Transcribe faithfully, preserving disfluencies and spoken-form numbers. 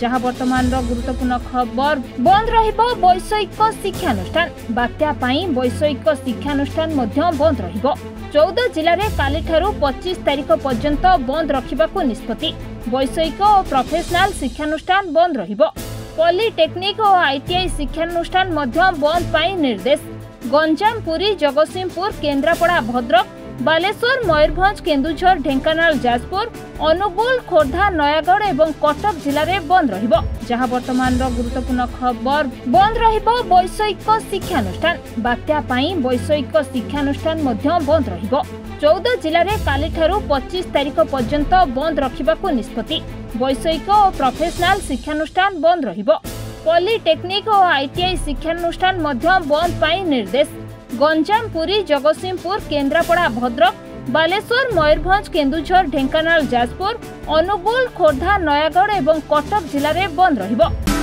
जहाँ बर्तमान गुरुत्वपूर्ण खबर बंद रहिबो वैषयिक शिक्षानुष्ठान बात्या पाई वैषयिक शिक्षानुष्ठान बंद रहिबो। चौदह जिले में काली ठारू पच्चीस तारीख पर्यंत बंद रखा निष्पत्ति। वैषयिक और प्रोफेशनल शिक्षानुष्ठान बंद रहिबो। पॉलिटेक्निक और आईटीआई शिक्षानुष्ठान बंद पाई निर्देश। गंजाम पुरी जगतसिंहपुर केन्द्रापड़ा भद्रक बालेश्वर मयूरभंज केन्दुझर ढेंकानाल जाजपुर अनुगुल खोर्धा नयागढ़ एवं कटक जिले में बंद रहिबो। जहां वर्तमान गुरुत्वपूर्ण खबर बंद रहिबो वैषयिक शिक्षानुष्ठान बात्या पाई वैषयिक शिक्षानुष्ठान बंद रहिबो। चौदह जिले में काली ठारू पच्चीस तारीख पर्यंत बंद रखा निष्पत्ति। वैषयिक और प्रोफेशनल शिक्षानुष्ठान बंद रहिबो। पॉलिटेक्निक और आईटीआई शिक्षानुष्ठान बंद पाई निर्देश। गंजाम पुरी जगतसिंहपुर केन्द्रापड़ा भद्रक बालेश्वर मयूरभंज केन्दुझर ढेंकानाल जाजपुर अनुगुल खोर्धा नयागढ़ एवं कटक जिले में बंद रहिबो।